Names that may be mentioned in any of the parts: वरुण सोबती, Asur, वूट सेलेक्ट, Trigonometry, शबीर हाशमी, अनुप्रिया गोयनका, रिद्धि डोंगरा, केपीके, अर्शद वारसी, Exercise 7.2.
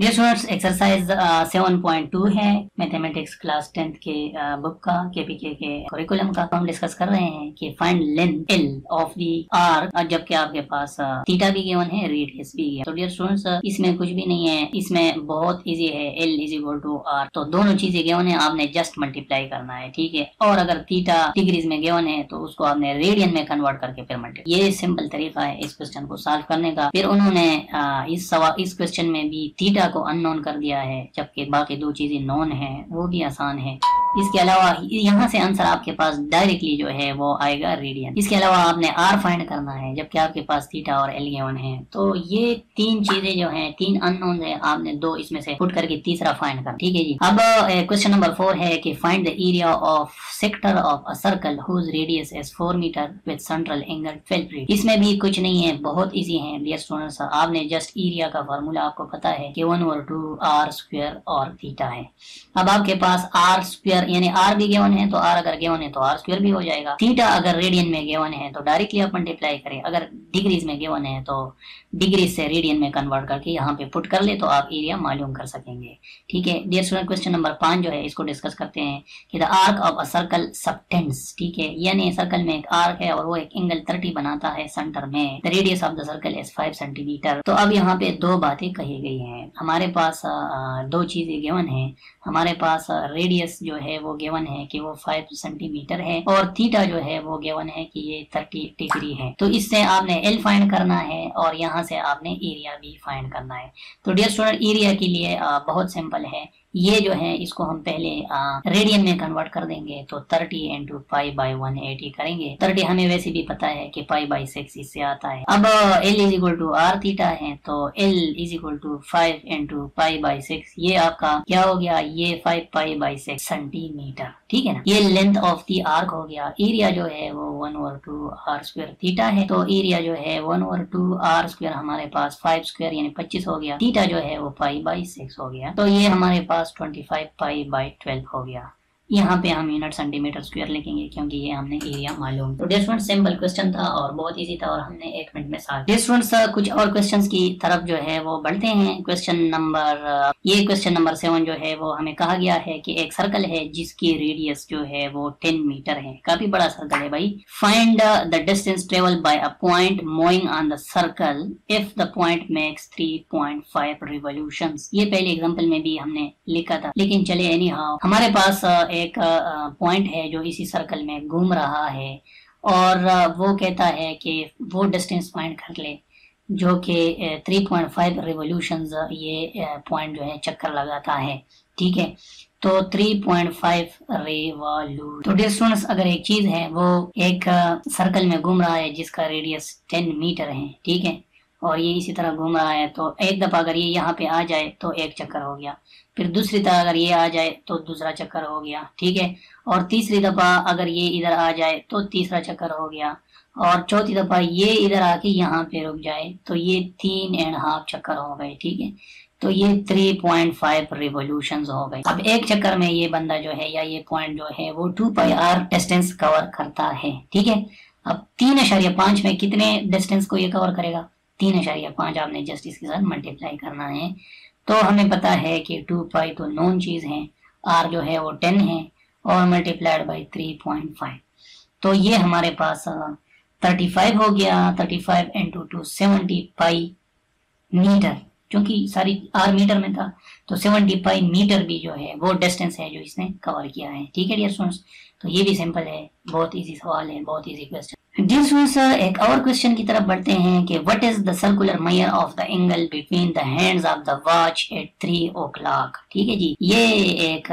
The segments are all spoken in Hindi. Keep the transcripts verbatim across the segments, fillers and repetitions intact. ये students exercise seven point two है मैथमेटिक्स क्लास टेंथ के बुक का, केपीके के करिकुलम का। हम डिस्कस कर रहे हैं कि find length L of the R, जबकि आपके पास थीटा भी गिवन है, रेडियस भी है। तो डियर स्टूडेंट्स इसमें कुछ भी नहीं है, इसमें बहुत इजी है। L is equal to R, तो दोनों चीजें गिवन है, आपने जस्ट मल्टीप्लाई करना है, ठीक है। और अगर थीटा डिग्रीज में गिवन है तो उसको आपने रेडियन में कन्वर्ट करके फिर मल्टीप्लाई। ये सिंपल तरीका है इस क्वेश्चन को सॉल्व करने का। फिर उन्होंने इस सवाल इस क्वेश्चन में भी थीटा को अननोन कर दिया है, जबकि बाकी दो चीजें नोन हैं, वो भी आसान है। इसके अलावा यहाँ से आंसर आपके पास डायरेक्टली जो है वो आएगा रेडियन। इसके अलावा आपने आर फाइंड करना है, जबकि आपके पास थीटा और एल गिवन है। तो ये तीन चीजें जो हैं, तीन अननोन है, आपने दो इसमें से पुट करके तीसरा फाइंड करना, ठीक है जी। अब क्वेश्चन नंबर फोर है कि find the area of sector of a circle whose radius is four metre with central angle twelve degree. इसमें भी कुछ नहीं है, बहुत ईजी है डियर स्टूडेंट्स। आपने जस्ट एरिया का फार्मूला आपको पता है कि वन और टू आर स्क्वायर और थीटा है। अब आपके पास आर स्क्वायर यानी आर भी गिवन है, तो आर अगर गिवन है तो आर स्क्वायर भी हो जाएगा। थीटा अगर रेडियन में गिवन है तो डायरेक्टली आप मल्टीप्लाई करें, अगर डिग्रीज में गिवन है तो डिग्रीज से रेडियन में कन्वर्ट करके यहाँ पे पुट कर ले तो आप एरिया मालूम कर सकेंगे, ठीक है डियर स्टूडेंट। क्वेश्चन नंबर पांच जो है इसको डिस्कस करते हैं कि the arc of a circle subtends, ठीक है। यानी सर्कल में एक आर्क है और वो एक एंगल थर्टी बनाता है सेंटर में। The radius of the circle is five centimetre. तो अब यहाँ पे दो बातें कही गई है, हमारे पास दो चीजें गिवन है। हमारे पास रेडियस जो है वो गिवन है कि वो फाइव सेंटीमीटर है, और थीटा जो है वो गिवन है कि ये थर्टी डिग्री है। तो इससे आपने एल फाइंड करना है और यहाँ से आपने एरिया भी फाइंड करना है। तो डियर स्टूडेंट एरिया के लिए आ, बहुत सिंपल है। ये जो है इसको हम पहले आ, रेडियन में कन्वर्ट कर देंगे, तो thirty into pi by one eighty करेंगे। थर्टी हमें वैसे भी पता है कि पाई बाई सिक्स इससे आता है। अब L is equal to R theta है, तो L is equal to five into pi by six. ये आपका क्या हो गया, ये five pi by six centimetre, ठीक है ना। ये लेंथ ऑफ दी आर्क हो गया। एरिया जो है वो वन और टू आर स्क्वायर थीटा है, तो एरिया जो है वन और टू आर स्क्वायर हमारे पास फाइव स्क्वायर यानी पच्चीस हो गया। थीटा जो है वो पाई बाई सिक्स हो गया, तो ये हमारे पास पच्चीस पाई बाई ट्वेल्व हो गया। यहाँ पे हम यूनिट सेंटीमीटर स्क्वायर लिखेंगे क्योंकि ये हमने एरिया मालूम। तो डियर सिंपल क्वेश्चन था और बहुत इजी था और हमने एक मिनट में साथ। डियर स्टूडेंट्स कुछ और क्वेश्चंस की तरफ जो है वो बढ़ते हैं। क्वेश्चन नंबर ये क्वेश्चन नंबर सेवन जो है वो हमें कहा गया है कि एक सर्कल है जिसकी रेडियस जो है वो टेन मीटर है। काफी बड़ा सर्कल है भाई। Find the distance travel by a point moving on the circle if the point makes three point five revolution. ये पहले एग्जाम्पल में भी हमने लिखा था, लेकिन चले एनी हाउ। हमारे पास एक पॉइंट है जो इसी सर्कल में घूम रहा है और वो कहता है कि वो डिस्टेंस फाइंड कर ले जो कि थ्री पॉइंट फाइव रिवोल्यूशंस ये पॉइंट जो है चक्कर लगाता है, ठीक है। तो थ्री पॉइंट फाइव रेवोल्यूशन। तो डियर स्टूडेंट्स अगर एक चीज है वो एक सर्कल में घूम रहा है जिसका रेडियस टेन मीटर है, ठीक है, और ये इसी तरह घूम रहा है, तो एक दफा अगर ये यहाँ पे आ जाए तो एक चक्कर हो गया, फिर दूसरी तरफ अगर ये आ जाए तो दूसरा चक्कर हो गया, ठीक है, और तीसरी दफा अगर ये इधर आ जाए तो तीसरा चक्कर हो गया, और चौथी दफा ये इधर आके यहाँ पे रुक जाए तो ये तीन एंड हाफ चक्कर हो गए, ठीक है। तो ये थ्री पॉइंट फाइव रिवोल्यूशंस हो गए। अब एक चक्कर में ये बंदा जो है या ये पॉइंट जो है वो two pi R distance cover करता है, ठीक है। अब तीन अशारिया पांच में कितने डिस्टेंस को ये कवर करेगा, तीन अशारिया पांच। आपने जस्ट इसके साथ मल्टीप्लाई करना है। तो हमें पता है कि टू पाई तो नॉन चीज है, आर जो है वो टेन है और multiplied by three point five, तो ये हमारे पास थर्टी फाइव हो गया। Thirty five into two seventy pi metre, क्योंकि सारी आर मीटर में था तो सेवेंटी पाई मीटर भी जो है वो डिस्टेंस है जो इसने कवर किया है, ठीक है डियर स्टूडेंट्स। तो ये भी सिंपल है, बहुत इजी सवाल है, बहुत इजी क्वेश्चन। डियर स्टूडेंट्स एक और क्वेश्चन की तरफ बढ़ते हैं कि what is the circular measure of the angle between the hands of the watch at three o'clock, ठीक है जी। ये एक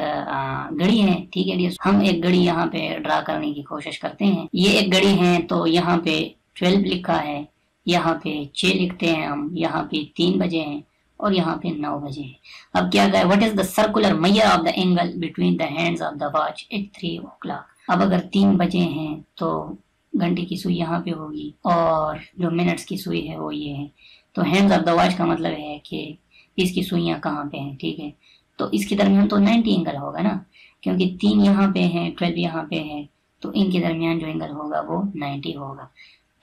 घड़ी है, ठीक है डियर। हम एक घड़ी यहाँ पे ड्रा करने की कोशिश करते हैं। ये एक घड़ी है, तो यहाँ पे ट्वेल्व लिखा है, यहाँ पे छह लिखते हैं हम, यहाँ पे तीन बजे हैं और यहाँ पे नौ बजे हैं। अब क्या गया, what is the circular measure of the angle between the hands of the watch at three o'clock. अब अगर तीन बजे हैं तो घंटे की सुई यहाँ पे होगी और जो मिनट्स की सुई है वो ये है। तो हैंड्स ऑफ द वॉच का मतलब है कि इसकी सुइयाँ कहाँ पे हैं, ठीक है। तो इसके दरमियान तो नाइन्टी एंगल होगा ना, क्योंकि तीन यहाँ पे हैं, ट्वेल्व यहाँ पे है, तो इनके दरमियान जो एंगल होगा वो नाइन्टी होगा।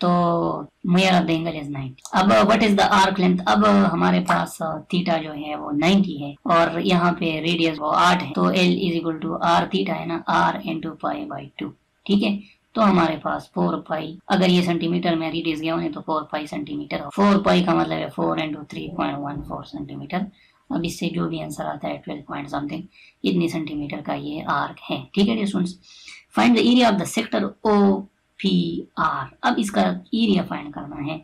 तो मेरा द एंगल इज नाइन्टी। अब what is the arc length, अब हमारे पास थीटा जो है वो नाइन्टी है और यहाँ पे रेडियस वो आठ है, तो L is equal to R theta है ना, R into pi by two, ठीक है। तो हमारे पास फोर पाई, अगर ये सेंटीमीटर में रेडियस गया होने तो फोर पाई सेंटीमीटर हो, फोर पाई का मतलब है four into three point one four centimetre. अब इससे जो भी आंसर आता है ट्वेल्व पॉइंट समथिंग, इतनी सेंटीमीटर का ये आर्क है, ठीक है dear students. Find the area of the sector O P R, अब इसका एरिया फाइंड करना है,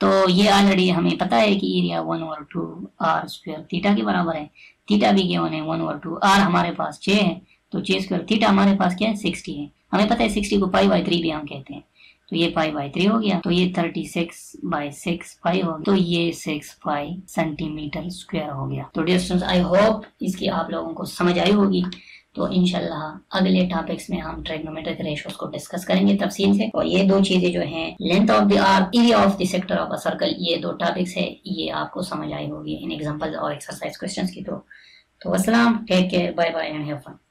तो ये ऑलरेडी हमें पता है कि area one over two R square theta के बराबर है, थीटा भी क्या होने वन ओवर टू, आर हमारे पास छः है तो छः स्क्वायर थीटा हमारे पास क्या है सिक्सटी है, हमें पता है सिक्सटी को पाई बाई थ्री भी हम कहते हैं, तो ये पाई बाई थ्री हो गया, तो ये thirty six by six pi हो गया, तो ये सिक्स पाई सेंटीमीटर स्क्वायर हो गया। तो डियर स्टूडेंट्स आई होप इसकी आप लोगों को समझ आई होगी, तो इंशाल्लाह अगले टॉपिक्स में हम ट्रिग्नोमेट्रिक रेशियोज को डिस्कस करेंगे तफसील से। और ये दो चीजें जो हैं, length of the arc, area of the sector of a circle, ये दो टॉपिक्स है, ये आपको समझ आई होगी इन एग्जाम्पल और एक्सरसाइज क्वेश्चन के थ्रू। तो अस्सलाम, take care, bye bye and have fun.